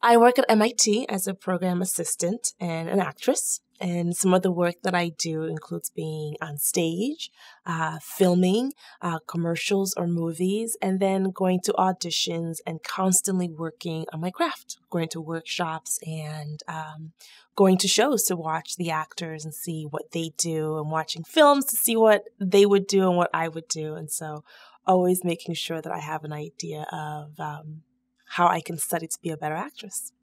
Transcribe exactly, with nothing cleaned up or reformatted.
I work at M I T as a program assistant and an actress. And some of the work that I do includes being on stage, uh, filming, uh, commercials or movies, and then going to auditions and constantly working on my craft, going to workshops and um, going to shows to watch the actors and see what they do, and watching films to see what they would do and what I would do. And so always making sure that I have an idea of um, how I can study to be a better actress.